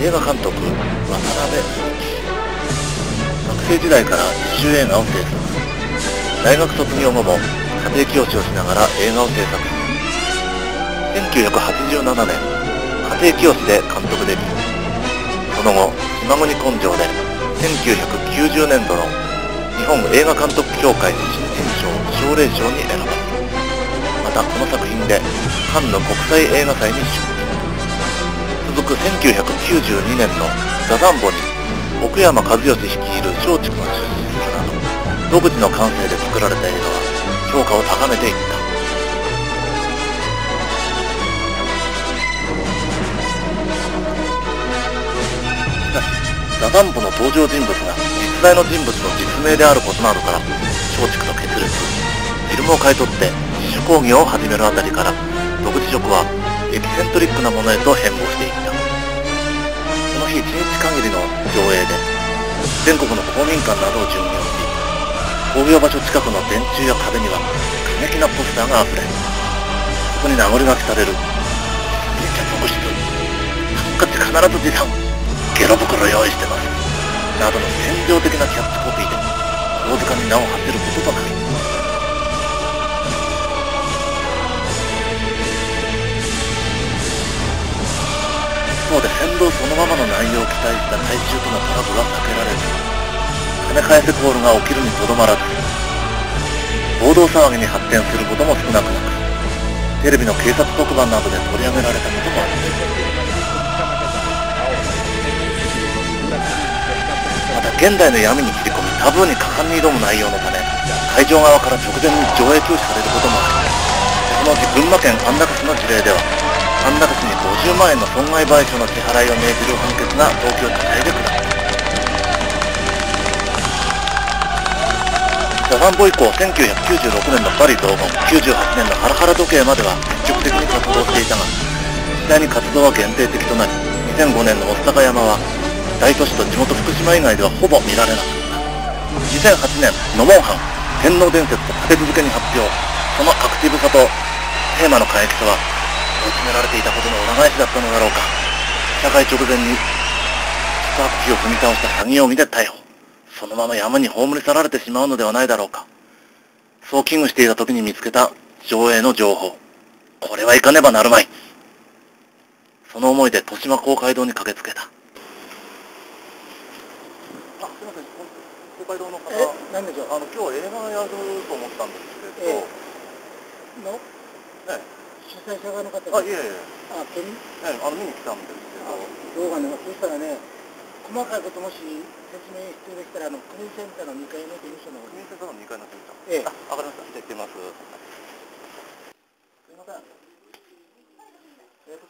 映画監督渡辺創記。学生時代から自主映画を制作。大学卒業後も家庭教師をしながら映画を制作。1987年家庭教師で監督デビュー。その後「島国根性」で1990年度の日本映画監督協会新人賞奨励賞に選ばれ、またこの作品でカンヌ国際映画祭に出品。続く1992年の「ザ・ザンボ」に奥山和義率いる松竹が出身するなど、独自の感性で作られた映画は評価を高めていった。しかしザ・ザンボの登場人物が実在の人物の実名であることなどから松竹と決裂、フィルムを買い取って自主興行を始めるあたりから、独自色はエキセントリックなものへと変貌していった。その日一日限りの上映で全国の公民館などを巡業し、興行場所近くの電柱や壁には過激なポスターがあふれ、そこに名残が書かれる「実に着目室」「ハンカチ必ず持参」「ゲロ袋用意してます」などの戦場的なキャッチコピーで大塚に名を馳せることとなる。一方で先導そのままの内容を期待した大衆とのトラブルは避けられず、跳ね返せコールが起きるにとどまらず暴動騒ぎに発展することも少なくなく、テレビの警察特番などで取り上げられたこともあります。また現代の闇に切り込み、タブーに果敢に挑む内容のため、会場側から直前に上映休止されることもあり、そのうち群馬県安中市の事例では安中市に50万円の損害賠償の支払いを命じる判決が東京地裁で下った。ザ・ザンボ以降1996年の「バリ荘厳」、98年の「ハラハラ時計」までは積極的に活動していたが、次第に活動は限定的となり、2005年の御巣鷹山は大都市と地元福島以外ではほぼ見られなかった。2008年「ノモンハン天皇伝説」と立て続けに発表。そのアクティブさとテーマの過激さは詰められていたことの裏返しだったのだろうか、社会直前に宿泊費を踏み倒した詐欺容疑で逮捕。そのまま山に葬り去られてしまうのではないだろうか。そう危惧していた時に見つけた上映の情報、これは行かねばなるまい。その思いで豊島公会堂に駆けつけた。あ、すいません、公会堂の方、何でしょう。今日映画やると思ったんですけれど、主催者側の方が、いえいえ、見に来たんですけど、動画の、そしたらね、細かいこともし説明してできたら、クリーンセンターの2階の事務所の、クリーンセンターの2階の事務所、わかりました、じゃあ行ってみます。すいません、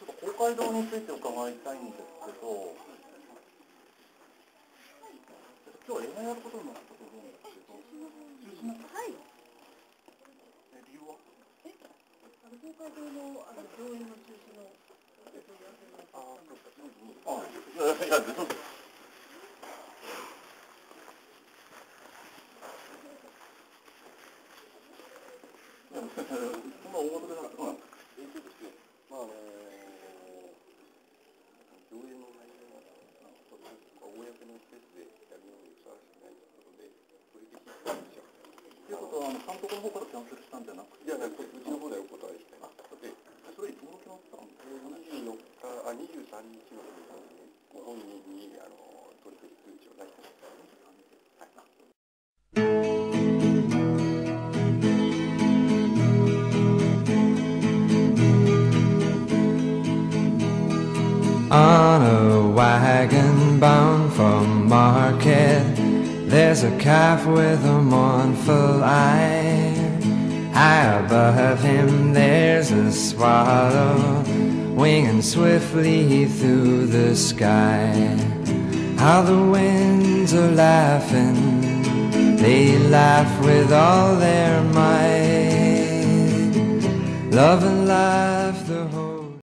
ちょっと公会堂について伺いたいんですけど、今日映画やることになったと思うんですけど、はい、理由は公会堂の病院の中止のお問い合わせがあったんですけど、病院の内容は公の施設でやるようにふさわしくないということで、それで非常にしました。ということは、監督の方からキャンセルしたんじゃなくて、いや、うちの方でお答えして、それいつも決まったんですか？ 23日のご本人に取り組み通知を出してもらったんです。On a wagon bound for market, there's a calf with a mournful eye. High above him there's a swallow, winging swiftly through the sky. How the winds are laughing, they laugh with all their might. Love and life